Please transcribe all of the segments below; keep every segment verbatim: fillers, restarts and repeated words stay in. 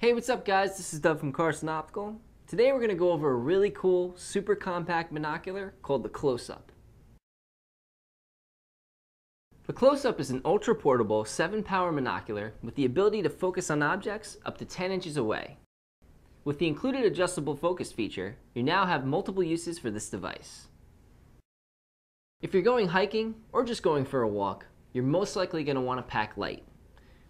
Hey, what's up guys? This is Doug from Carson Optical. Today we're going to go over a really cool, super compact binocular called the Close-Up. The Close-Up is an ultra-portable seven power monocular with the ability to focus on objects up to ten inches away. With the included adjustable focus feature, you now have multiple uses for this device. If you're going hiking or just going for a walk, you're most likely going to want to pack light.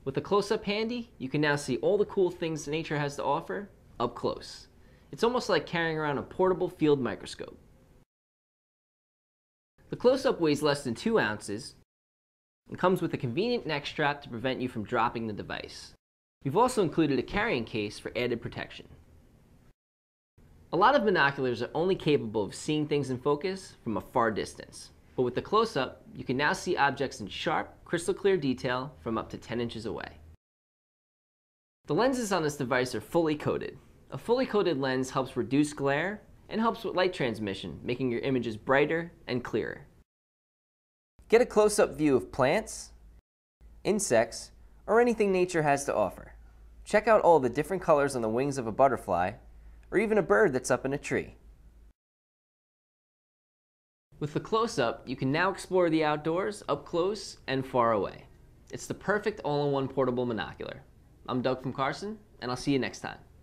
With the Close-Up handy, you can now see all the cool things nature has to offer up close. It's almost like carrying around a portable field microscope. The Close-Up weighs less than two ounces and comes with a convenient neck strap to prevent you from dropping the device. We've also included a carrying case for added protection. A lot of binoculars are only capable of seeing things in focus from a far distance. But with the Close-Up, you can now see objects in sharp, crystal clear detail from up to ten inches away. The lenses on this device are fully coated. A fully coated lens helps reduce glare and helps with light transmission, making your images brighter and clearer. Get a close-up view of plants, insects, or anything nature has to offer. Check out all the different colors on the wings of a butterfly, or even a bird that's up in a tree. With the Close-Up, you can now explore the outdoors up close and far away. It's the perfect all-in-one portable monocular. I'm Doug from Carson, and I'll see you next time.